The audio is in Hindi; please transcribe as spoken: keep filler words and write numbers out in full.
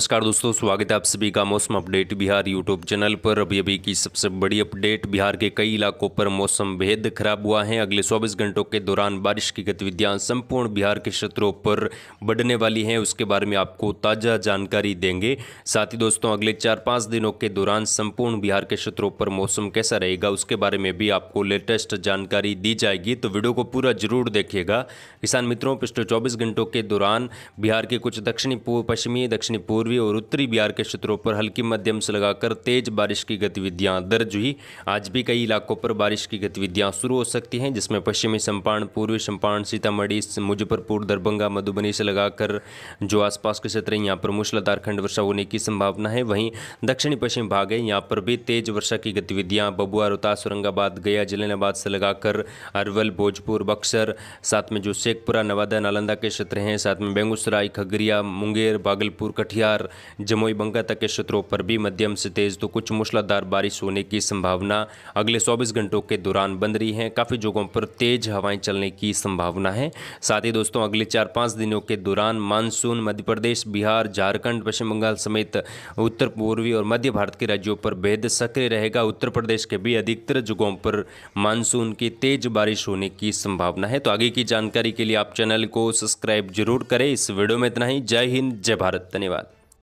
नमस्कार दोस्तों, स्वागत है आप सभी का मौसम अपडेट बिहार यूट्यूब चैनल पर। अभी अभी की सबसे बड़ी अपडेट, बिहार के कई इलाकों पर मौसम बेहद खराब हुआ है। अगले चौबीस घंटों के दौरान बारिश की गतिविधियां संपूर्ण बिहार के क्षेत्रों पर बढ़ने वाली हैं, उसके बारे में आपको ताज़ा जानकारी देंगे। साथ ही दोस्तों, अगले चार पाँच दिनों के दौरान संपूर्ण बिहार के क्षेत्रों पर मौसम कैसा रहेगा उसके बारे में भी आपको लेटेस्ट जानकारी दी जाएगी, तो वीडियो को पूरा जरूर देखिएगा। किसान मित्रों, पिछले चौबीस घंटों के दौरान बिहार के कुछ दक्षिणी पूर्व पश्चिमी दक्षिणी पूर्वी और उत्तरी बिहार के क्षेत्रों पर हल्की मध्यम से लगाकर तेज बारिश की गतिविधियां दर्ज हुई। आज भी कई इलाकों पर बारिश की गतिविधियां शुरू हो सकती हैं, जिसमें पश्चिमी चंपारण, पूर्वी चंपारण, सीतामढ़ी, मुजफ्फरपुर, दरभंगा, मधुबनी से लगाकर जो आसपास के क्षेत्र हैं यहाँ पर मूसलाधार खंड वर्षा होने की संभावना है। वहीं दक्षिणी पश्चिम भाग है, यहाँ पर भी तेज वर्षा की गतिविधियाँ बबुआ, रोहतास, औरंगाबाद, गया, जलालाबाद से लगाकर अरवल, भोजपुर, बक्सर, साथ में जो शेखपुरा, नवादा, नालंदा के क्षेत्र हैं, साथ में बेगूसराय, खगड़िया, मुंगेर, भागलपुर, कटिहार, जमुई, बंका तक के क्षेत्रों पर भी मध्यम से तेज तो कुछ मूसलाधार बारिश होने की संभावना अगले चौबीस घंटों के दौरान बन रही है। काफ़ी जगहों पर तेज हवाएं चलने की संभावना है। साथ ही दोस्तों, अगले चार पाँच दिनों के दौरान मानसून मध्य प्रदेश, बिहार, झारखंड, पश्चिम बंगाल समेत उत्तर पूर्वी और मध्य भारत के राज्यों पर बेहद सक्रिय रहेगा। उत्तर प्रदेश के भी अधिकतर जगहों पर मानसून की तेज बारिश होने की संभावना है। तो आगे की जानकारी के लिए आप चैनल को सब्सक्राइब जरूर करें। इस वीडियो में इतना ही। जय हिंद, जय भारत, धन्यवाद।